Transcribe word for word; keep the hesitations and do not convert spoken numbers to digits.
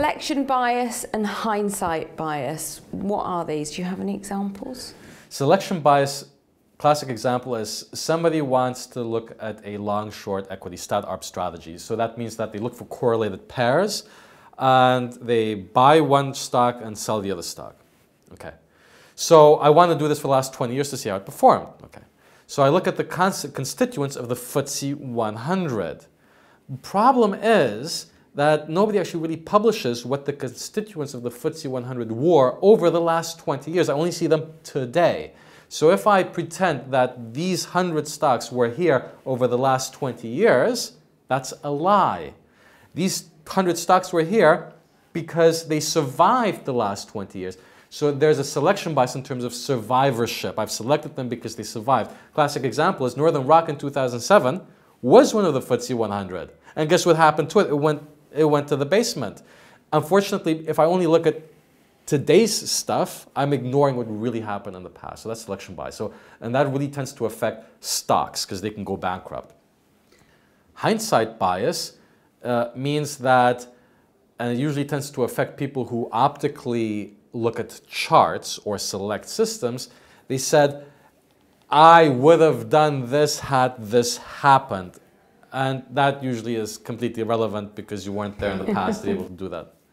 Selection bias and hindsight bias, what are these? Do you have any examples? Selection bias, classic example is somebody wants to look at a long-short equity start-up strategy. So that means that they look for correlated pairs and they buy one stock and sell the other stock. Okay. So I want to do this for the last twenty years to see how it performed. Okay. So I look at the constituents of the F T S E one hundred. Problem is that nobody actually really publishes what the constituents of the F T S E one hundred were over the last twenty years. I only see them today. So if I pretend that these one hundred stocks were here over the last twenty years, that's a lie. These one hundred stocks were here because they survived the last twenty years. So there's a selection bias in terms of survivorship. I've selected them because they survived. Classic example is Northern Rock in two thousand seven was one of the F T S E one hundred. And guess what happened to it? It went, it went to the basement. Unfortunately, if I only look at today's stuff, I'm ignoring what really happened in the past. So that's selection bias. So, and that really tends to affect stocks because they can go bankrupt. Hindsight bias uh, means that, and it usually tends to affect people who optically look at charts or select systems, they said, I would have done this had this happened. And that usually is completely irrelevant because you weren't there in the past to be able to do that.